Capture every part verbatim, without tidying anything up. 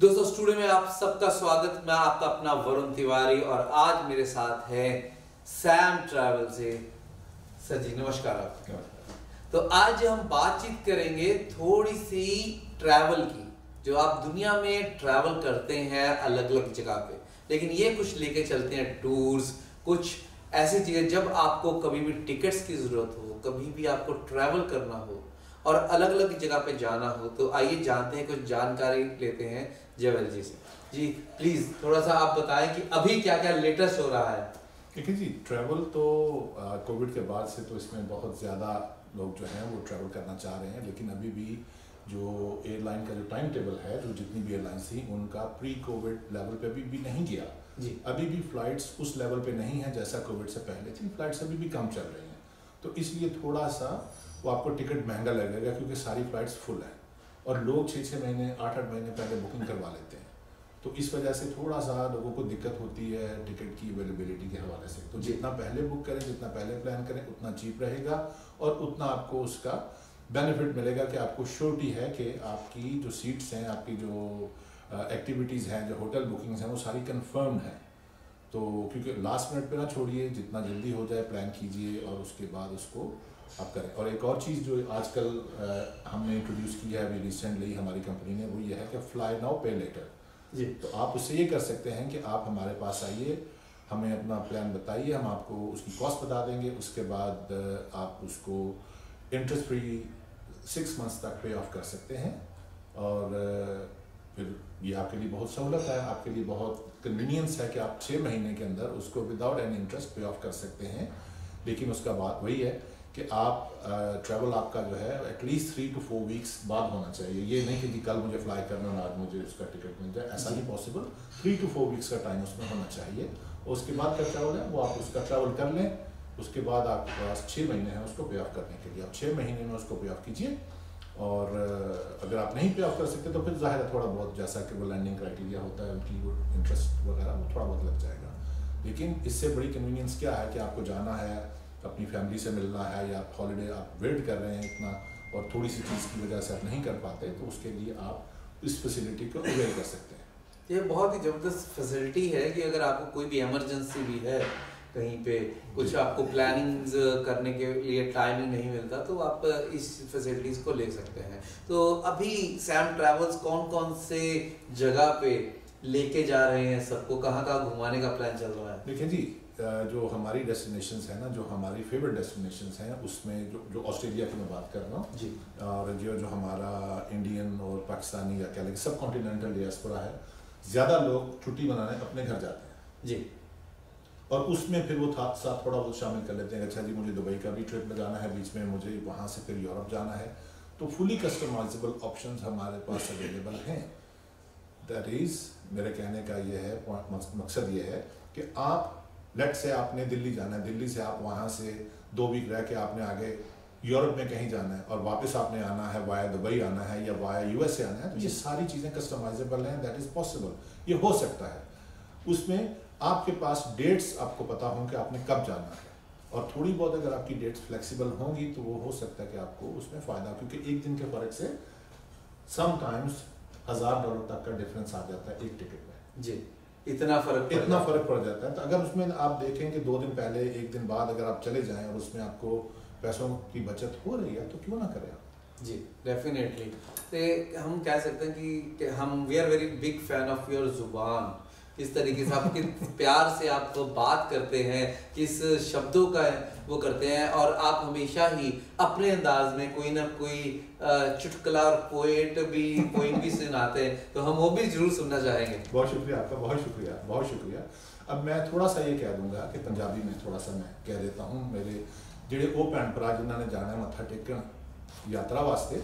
दोस्तों स्टूडियो में आप सबका स्वागत। मैं आपका अपना वरुण तिवारी और आज मेरे साथ है सैम ट्रैवल से सर जी। नमस्कार आपको। तो आज हम बातचीत करेंगे थोड़ी सी ट्रैवल की, जो आप दुनिया में ट्रैवल करते हैं अलग अलग जगह पे, लेकिन ये कुछ लेके चलते हैं टूर्स, कुछ ऐसी चीजें जब आपको कभी भी टिकट्स की जरूरत हो, कभी भी आपको ट्रैवल करना हो और अलग अलग जगह पे जाना हो। तो आइए जानते हैं, कुछ जानकारी लेते हैं जवेल जी से। जी प्लीज थोड़ा सा आप बताएं कि अभी क्या क्या लेटेस्ट हो रहा है। देखिए जी, ट्रैवल तो कोविड के बाद से तो इसमें बहुत ज़्यादा लोग जो हैं वो ट्रैवल करना चाह रहे हैं, लेकिन अभी भी जो एयरलाइन का जो टाइम टेबल है, जो जितनी भी एयरलाइंस थी उनका प्री कोविड लेवल पे अभी भी नहीं गया जी। अभी भी फ्लाइट्स उस लेवल पे नहीं है जैसा कोविड से पहले थी। फ्लाइट्स अभी भी कम चल रही हैं, तो इसलिए थोड़ा सा वो आपको टिकट महंगा लगेगा क्योंकि सारी फ्लाइट्स फुल हैं और लोग छः छः महीने आठ आठ महीने पहले बुकिंग करवा लेते हैं, तो इस वजह से थोड़ा सा लोगों को दिक्कत होती है टिकट की अवेलेबिलिटी के हवाले से। तो जितना पहले बुक करें, जितना पहले प्लान करें, उतना चीप रहेगा और उतना आपको उसका बेनिफिट मिलेगा कि आपको श्योरिटी है कि आपकी जो सीट्स हैं, आपकी जो एक्टिविटीज़ हैं, जो होटल बुकिंग्स हैं, वो सारी कन्फर्म हैं। तो क्योंकि लास्ट मिनट पे ना छोड़िए, जितना जल्दी हो जाए प्लान कीजिए और उसके बाद उसको आप करें। और एक और चीज़ जो आजकल हमने इंट्रोड्यूस की है अभी रिसेंटली हमारी कंपनी ने, वो ये है कि फ्लाई नाउ पे लेटर जी। तो आप उससे ये कर सकते हैं कि आप हमारे पास आइए, हमें अपना प्लान बताइए, हम आपको उसकी कॉस्ट बता देंगे, उसके बाद आप उसको इंटरेस्ट फ्री सिक्स मंथ्स तक पे ऑफ कर सकते हैं और फिर ये आपके लिए बहुत सहूलत है, आपके लिए बहुत कन्वीनियंस है कि आप छः महीने के अंदर उसको without any interest pay off कर सकते हैं। लेकिन उसका बात वही है कि आप ट्रैवल आपका जो है at least three to four weeks बाद होना चाहिए। ये नहीं कि जी कल मुझे फ्लाई करना और आज मुझे उसका टिकट मिल जाए, ऐसा नहीं possible. Three to four weeks का टाइम उसमें होना चाहिए और उसके बाद का ट्रैवल है वो आप उसका ट्रैवल कर लें। उसके बाद आपके पास छः महीने हैं उसको पे ऑफ करने के लिए, आप छः महीने में उसको पे ऑफ कीजिए। और अगर आप नहीं पे ऑफ कर सकते तो फिर जाहिर है थोड़ा बहुत जैसा कि वो लैंडिंग क्राइटेरिया होता है उनकी वो इंटरेस्ट वगैरह वो थोड़ा बहुत लग जाएगा। लेकिन इससे बड़ी कन्वीनियंस क्या है कि आपको जाना है, अपनी फैमिली से मिलना है, या आप हॉलीडे आप वेट कर रहे हैं इतना और थोड़ी सी चीज़ की वजह से आप नहीं कर पाते, तो उसके लिए आप इस फैसिलिटी को अवेल कर सकते हैं। ये बहुत ही ज़बरदस्त फैसिलिटी है कि अगर आपको कोई भी इमरजेंसी भी है, कहीं पे कुछ आपको प्लानिंग्स करने के लिए टाइम ही नहीं मिलता, तो आप इस फैसिलिटीज़ को ले सकते हैं। तो अभी सैम ट्रैवल्स कौन कौन से जगह पे लेके जा रहे हैं सबको, कहाँ कहाँ घुमाने का प्लान चल रहा है? देखिए जी, जो हमारी डेस्टिनेशंस हैं ना, जो हमारी फेवरेट डेस्टिनेशंस हैं, उसमें जो जो ऑस्ट्रेलिया की मैं बात कर रहा हूँ जी, और जो जो हमारा इंडियन और पाकिस्तानी या क्या लगे सब कॉन्टिनेंटल डियास्पोरा है, ज़्यादा लोग छुट्टी मनाने अपने घर जाते हैं जी। और उसमें फिर वो साथ साथ थोड़ा बहुत शामिल कर लेते हैं, अच्छा जी मुझे दुबई का भी ट्रिप में जाना है, बीच में मुझे वहाँ से फिर यूरोप जाना है। तो फुली कस्टमाइजेबल ऑप्शन हमारे पास अवेलेबल हैं। दैट इज़ मेरे कहने का ये है, मकसद ये है कि आप लेट से आपने दिल्ली जाना है, दिल्ली से आप वहाँ से दो वीक रह के आपने आगे यूरोप में कहीं जाना है और वापस आपने आना है, वाया दुबई आना है या वाया यूएसए आना है, तो ये सारी चीज़ें कस्टमाइजेबल हैं। दैट इज़ पॉसिबल, ये हो सकता है। उसमें आपके पास डेट्स आपको पता हों कि आपने कब जाना है और थोड़ी बहुत अगर आपकी डेट्स फ्लेक्सिबल होंगी तो वो हो सकता है कि आपको उसमें फ़ायदा, क्योंकि एक दिन के फ़र्क से समटाइम्स हज़ार डॉलर तक का डिफरेंस आ जाता है एक टिकट में जी। इतना फर्क इतना फर्क पड़ जाता है। तो अगर उसमें आप देखें कि दो दिन पहले एक दिन बाद अगर आप चले जाएं और उसमें आपको पैसों की बचत हो रही है, तो क्यों ना करें आप जी। डेफिनेटली तो हम कह सकते हैं कि, कि हम we are very big fan of your जुबान। किस तरीके से आप किस प्यार से आप तो बात करते हैं, किस शब्दों का वो करते हैं, और आप हमेशा ही अपने अंदाज में कोई ना कोई चुटकुला और पोएट भी पोइम भी सुनाते हैं, तो हम वो भी जरूर सुनना चाहेंगे। बहुत शुक्रिया आपका, बहुत शुक्रिया, बहुत शुक्रिया। अब मैं थोड़ा सा ये कह दूंगा कि पंजाबी में थोड़ा सा मैं कह देता हूँ, मेरे जोड़े वो भैन भरा जिन्होंने जाना है मत्था टेकन यात्रा वास्ते,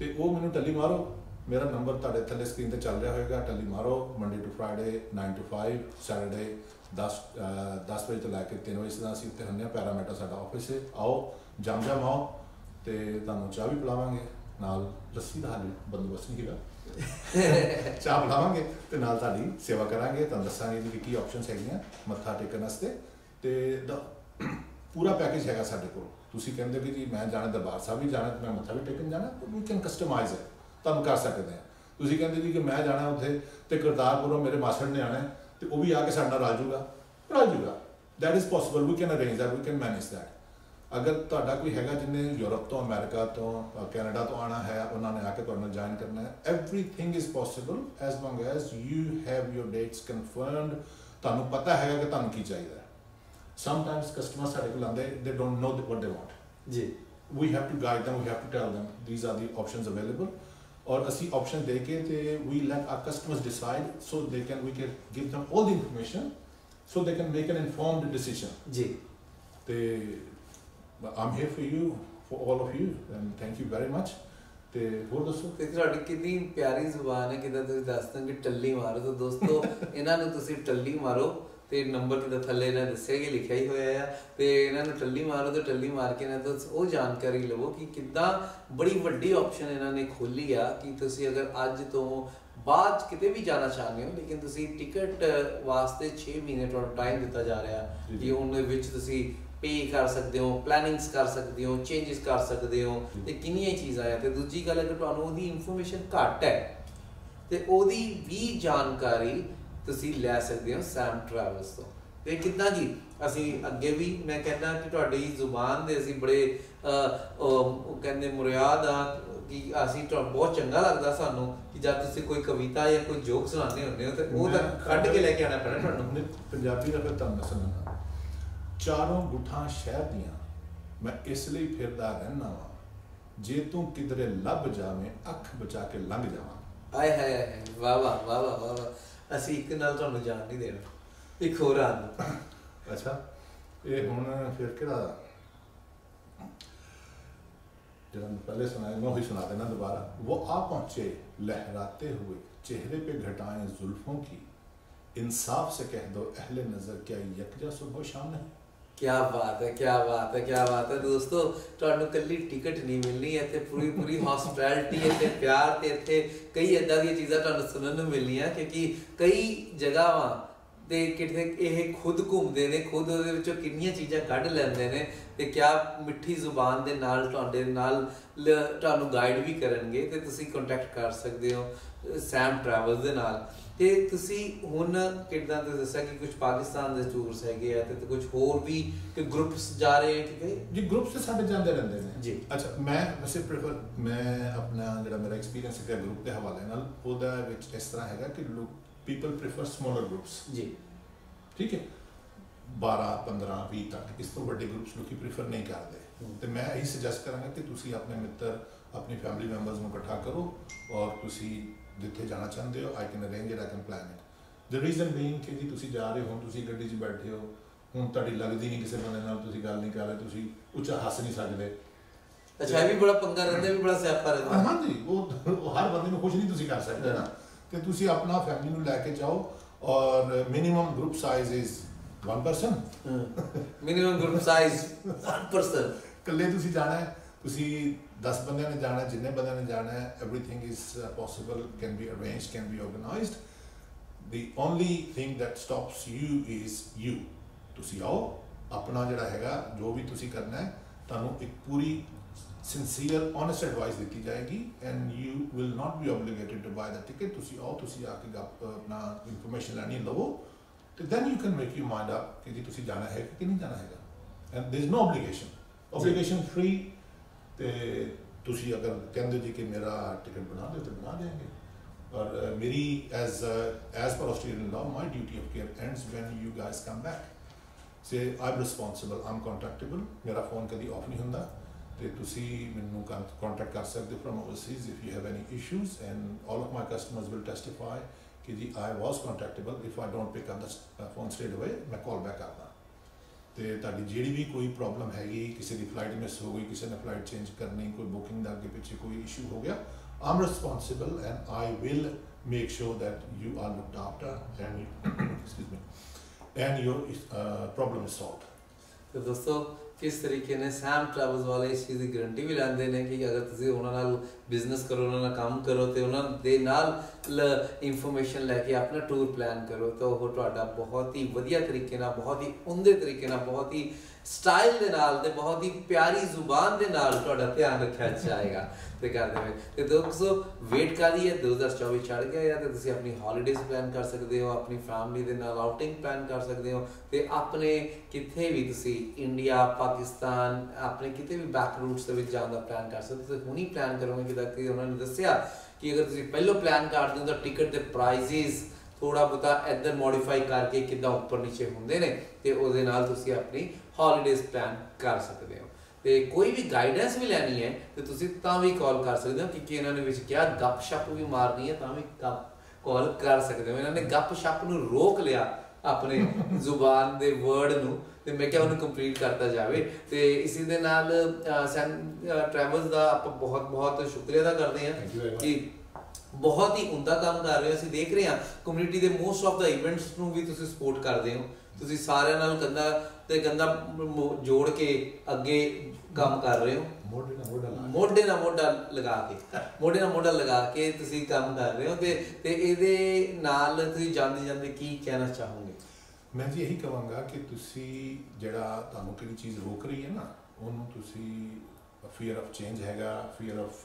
तो वो मैनू टली मारो, मेरा नंबर ताड़े थले स्क्रीन पर चल रहा होगा, टली मारो। Monday to Friday nine to five, Saturday दस दस बजे तो लैके तीन बजे तक असीं उत्ते हुंदे हां। पैरामीटर साडा ऑफिस है, आओ जम जम आओ तो तुहानूं चाह भी पिलावांगे, नाल लस्सी दा हाली बंदोबस्त नहीं है, चाह पिलावांगे तो नाल तुहाडी सेवा करांगे, तुहानूं दस्सांगे कि की ऑप्शनस हैगियां मत्था टेकन वास्ते। ते पूरा पैकेज हैगा साडे कोल। तुसीं कहिंदे कि जी मैं जाना दरबार साहब भी जाना, मैं मत्था भी टेकन जाना, वी कैन कस्टमाइज़ इट, तुम कर सकते हैं। ਤੁਸੀਂ ਕਹਿੰਦੇ ਜੀ ਕਿ ਮੈਂ ਜਾਣਾ ਉੱਥੇ ਤੇ ਕਰਤਾਰਪੁਰੋਂ ਮੇਰੇ ਮਾਸੜ ਨੇ ਆਣਾ ਤੇ ਉਹ ਵੀ ਆ ਕੇ ਸਾਡੇ ਨਾਲ ਰਲ ਜੂਗਾ ਰਲ ਜੂਗਾ that is possible we can arrange that we can manage that. अगर तुहाडा कोई हैगा जिन्हें यूरोप तो अमेरिका तो कैनेडा तो आना है उन्होंने आके तुहाडे नाल ज्वाइन करना है everything is possible as long as you have your dates confirmed तुहानू पता है कि तुहानू की चाहिए। समटाइम्स कस्टमर साडे कोल आंदे they don't know what they want जी we have to guide them we have to tell them these are the options available और असी ऑप्शन दे के ते we let our customers decide so they can we can give them all the information so they can make an informed decision ji te I'm here for you for all of you and thank you very much te ho dosto te saadi kitni pyari zuban hai kida tu dastan ki talli maro to dosto inna nu tusi talli maro te number kida thalle na dassya ki likhiya hi hoya hai te inna nu talli maro to talli maar ke na to oh jankari levo ki kida badi vaddi option inna ne kholi a ki tusi agar ajj to बाद किते भी जाना चाहते हो लेकिन तुसी ticket वास्ते छे महीने तो टाइम दिता जा रहा है कि उन्हें विच तुसी पे कर सकते हो प्लानिंग्स कर सकते हो चेंजेस कर सकते हो तो किनिया चीज़ां है। तो दूजी गल अगर तुहानू ओदी इन्फॉर्मेशन घट है तो ओदी भी जानकारी तुसी ले सकते हो सैम ट्रैवल्स तो ਤੇ ਕਿੰਨਾ ਜੀ ਅਸੀਂ ਅੱਗੇ ਵੀ ਮੈਂ ਕਹਿੰਦਾ ਕਿ ਤੁਹਾਡੀ ਜ਼ੁਬਾਨ ਦੇ ਅਸੀਂ ਬੜੇ ਉਹ ਕਹਿੰਦੇ ਮੁਰਿਆਦ ਆ ਕਿ ਅਸੀਂ ਤੁਹਾਨੂੰ ਬਹੁਤ ਚੰਗਾ ਲੱਗਦਾ ਸਾਨੂੰ ਕਿ ਜਦ ਤੁਸੀਂ ਕੋਈ ਕਵਿਤਾ ਜਾਂ ਕੋਈ ਜੋਕ ਸੁਣਾਉਂਦੇ ਹੁੰਦੇ ਹੋ ਤੇ ਉਹ ਤਾਂ ਕੱਢ ਕੇ ਲੈ ਕੇ ਆਉਣਾ ਪੈਣਾ ਤੁਹਾਨੂੰ ਪੰਜਾਬੀ ਦਾ। ਫਿਰ ਤੁਹਾਨੂੰ ਸੁਣਾਉਣਾ ਚਾਰੋਂ ਗੁੱਠਾਂ ਸ਼ਹਿਰ ਦੀਆਂ ਮੈਂ ਇਸ ਲਈ ਫਿਰਦਾ ਰਹਿਣਾ ਵਾ ਜੇ ਤੂੰ ਕਿਧਰੇ ਲੱਭ ਜਾਵੇਂ ਅੱਖ ਬਚਾ ਕੇ ਲੰਘ ਜਾਵਾਂ। ਆਏ ਹਾਏ ਵਾਹ ਵਾਹ ਵਾਹ ਵਾਹ ਵਾਹ ਅਸੀਂ ਇੱਕ ਨਾਲ ਤੁਹਾਨੂੰ ਜਾਣ ਨਹੀਂ ਦੇਣਾ। एक हो रहा अच्छा ये हूँ फिर कि जो पहले सुनाया मैं वही सुना देना दोबारा। वो आ पहुँचे लहराते हुए चेहरे पे घटाएं जुल्फों की इंसाफ से कह दो अहले नजर क्या यकजा सुबह शाम है। क्या बात है क्या बात है क्या बात है दोस्तों तुहानू कल्ली टिकट नहीं मिलनी है ते पूरी पूरी हॉस्पिटैलिटी है ते प्यार ते इत्थे कई इदां दी चीज़ां तुहानू सुनन नू मिलनियां क्योंकि कई जगह ਤੇ ਕਿਤੇ ਇਹ ਖੁਦ ਘੁੰਮਦੇ ਨੇ ਖੁਦ ਉਹਦੇ ਵਿੱਚੋਂ ਕਿੰਨੀਆਂ ਚੀਜ਼ਾਂ ਕੱਢ ਲੈਂਦੇ ਨੇ ਤੇ ਕਿਆ ਮਿੱਠੀ ਜ਼ੁਬਾਨ ਦੇ ਨਾਲ ਤੁਹਾਡੇ ਨਾਲ ਤੁਹਾਨੂੰ ਗਾਈਡ ਵੀ ਕਰਨਗੇ ਤੇ ਤੁਸੀਂ ਕੰਟੈਕਟ ਕਰ ਸਕਦੇ ਹੋ ਸੈਮ ਟਰੈਵਲਸ ਦੇ ਨਾਲ। ਤੇ ਤੁਸੀਂ ਹੁਣ ਕਿਦਾਂ ਤੁਸੀਂ ਦੱਸਿਆ ਕਿ ਕੁਝ ਪਾਕਿਸਤਾਨ ਦੇ ਟੂਰਸ ਹੈਗੇ ਆ ਤੇ ਕੁਝ ਹੋਰ ਵੀ ਕਿ ਗਰੁੱਪਸ ਜਾ ਰਹੇ ਠੀਕ ਹੈ ਜੀ ਗਰੁੱਪਸ ਸਾਡੇ ਜਾਂਦੇ ਰਹਿੰਦੇ ਨੇ ਜੀ। ਅੱਛਾ ਮੈਂ ਵੈਸੇ ਪ੍ਰੈਫਰ ਮੈਂ ਆਪਣਾ ਜਿਹੜਾ ਮੇਰਾ ਐਕਸਪੀਰੀਅੰਸ ਹੈ ਗਰੁੱਪ ਦੇ ਹਵਾਲੇ ਨਾਲ ਉਹਦਾ ਵਿੱਚ ਇਸ ਤਰ੍ਹਾਂ ਹੈਗਾ ਕਿ ਲੋਕ people prefer smaller groups जी ठीक है बारह पंद्रह बीस तक इस तो बड़े ग्रुप्स लोग प्रीफर नहीं करते। तो मैं यही सुजैसट कराँगा कि तुसी अपने मित्र अपनी फैमिली मैंबर्स में इकट्ठा करो और तुसी जिथे जाना चाहते हो I can arrange it I can plan it. The reason being कि जी तुसी जा रहे हो तुसी गड्डी च बैठे हो हुण तुहाडी लगदी नहीं किसी बंदे नाल तुसी गल नहीं कर रहे तुसी उच्चा हस नहीं सकदे। अच्छा ये भी बड़ा पंगा रहिंदा भी बड़ा स्यापा रहिंदा हां जी वो हर बंदे नूं खुश नहीं तुसी कर सकदे ना कि तुसी अपना फैमिली में लैके जाओ और minimum group size is one person minimum group size one person कल्ले तुसी जाना है तुसी दस बंदे ने जाना है जिन्ने बंदे ने जाना है everything is possible can be arrange can be organized the only thing that stops you is you. तुसी आओ अपना जिहड़ा हैगा जो भी तुसी करना है तुहानू एक पूरी सिंसियर ऑनेस्ट एडवाइस दी जाएगी and you will not be obligated to buy the ticket. तुसी आओ तुसी आके अपना इंफॉर्मेशन लैनी लवो तो then you can make you mind up कि जी तुसी जाना है कि नहीं जाना है and there is no obligation obligation free. तो तुसी अगर कहते जी कि मेरा टिकट बना दो तो बना देंगे और मेरी as as per Australian law my duty of care ends when you guys come back से I am responsible I am contactable मेरा फोन कभी ऑफ नहीं होंगे ਤੇ ਤੁਸੀਂ ਮੈਨੂੰ ਕੰਟੈਕਟ ਕਰ ਸਕਦੇ from overseas if you have any issues and all of my customers will testify ਕਿ ਜੀ I was contactable if I don't pick up the phone straight away ਮੈਂ ਕਾਲ ਬੈਕ ਕਰਦਾ। ਤੇ ਤੁਹਾਡੀ ਜਿਹੜੀ ਵੀ ਕੋਈ ਪ੍ਰੋਬਲਮ ਹੈਗੀ ਕਿਸੇ ਦੀ ਫਲਾਈਟ ਮਿਸ ਹੋ ਗਈ ਕਿਸੇ ਨੇ ਫਲਾਈਟ ਚੇਂਜ ਕਰਨੀ ਕੋਈ ਬੁਕਿੰਗ ਦਾ ਅੱਗੇ ਪਿੱਛੇ ਕੋਈ ਇਸ਼ੂ ਹੋ ਗਿਆ I'm responsible and I will make sure that you are looked after and excuse me and your problem is solved. ਤੇ ਦੋਸਤੋ किस तरीके ने सैम ट्रैवल्स वाले इस चीज़ की गारंटी भी लाते हैं कि अगर तुम उन्होंने बिजनेस करो उन्होंने काम करो तो उन्होंने इंफॉर्मेशन लैके अपना टूर प्लान करो तो वह बहुत ही वधिया तरीके बहुत ही उमदे तरीके बहुत ही स्टाइल दे नाल ते बहुत ही प्यारी जुबान दे नाल तुहाडा ध्यान रखा जाएगा ते करदे में ते दोस्तों वेट कर रही है दो हज़ार चौबीस चढ़ गया या ते तुसीं अपनी हॉलीडेज प्लान कर सकते हो, अपनी फैमिली दे नाल आउटिंग प्लान कर सकते हो ते अपने किथे भी तुसीं इंडिया पाकिस्तान अपने किते भी बैक रूट्स दे विच जाण दा प्लान कर सकते हो। हुणी प्लान करोगे कि ताकि उन्होंने दस्सिया कि अगर तुसीं पहलो प्लान कर दो तो टिकट दे प्राइजेस थोड़ा बहुत इधर मॉडिफाई करके कि उपर नीचे होंगे ने तो उस अपनी हॉलीडेज प्लान कर सकते हो। तो कोई भी गाइडेंस भी लैनी है तो तुम भी कॉल कर सकते हो क्योंकि इन्होंने क्या गप शप भी मारनी है तो भी गप कॉल कर सकते हो। इन्होंने गप शप न रोक लिया अपने जुबान के वर्ड न तो मैं क्या उन्हें कंप्लीट करता जाए तो इसी दे नाल सैम ट्रैवल्स का आप बहुत बहुत शुक्रिया अदा करते हैं कि बहुत ही उमदा काम कर रहे हो। असं देख रहे हैं कम्यूनिटी के मोस्ट ऑफ द इवेंट्स को भी सपोर्ट करते हो, तुम सारे नाल कंधा ते कंधा जोड़ के अगे काम कर रहे हो, मोढे ना मोढा लगा के मोढे ना मोढा लगा के तुम काम कर रहे हो ते ते इहदे नाल तुसीं जांदे जांदे की कहना चाहोगे? मैं तो यही कहूँगा कि तुसीं जिहड़ा तुहानूं किसी चीज़ रोक रही है ना उहनूं तुसीं फीयर ऑफ चेंज हैगा, फीयर ऑफ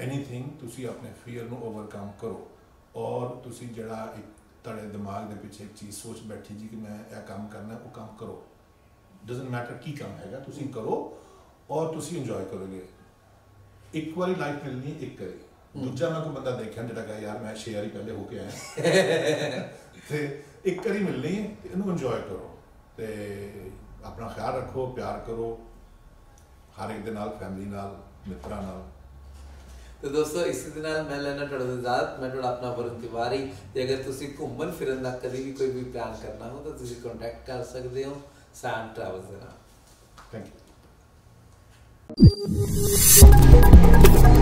एनीथिंग तुसी अपने फीयर को ओवरकम करो और तुसी जड़ा तड़े दिमाग के पिछे एक चीज़ सोच बैठी जी कि मैं यह काम करना वो काम करो, डजेंट मैटर की काम हैगा तुसी करो और तुसी इंजॉय करोगे। एक बारी लाइफ मिलनी एक करी दूजा मैं कोई बंदा देखा जो कहे यार मैं छे बारी पहले होके आया तो एक करी मिलनी इनू इंजॉय करो तो अपना ख्याल रखो, प्यार करो हर एक दे नाल, फैमिली नाल, मित्रां नाल। तो दोस्तों इसी दिन मैं लैना इजाजत, मैं अपना वरुण तिवारी। अगर तुम घूमन फिरन का कभी भी कोई भी प्लान करना हो तो तुम कॉन्टैक्ट कर सकते हो सैम ट्रैवल्स के नाम। Thank you.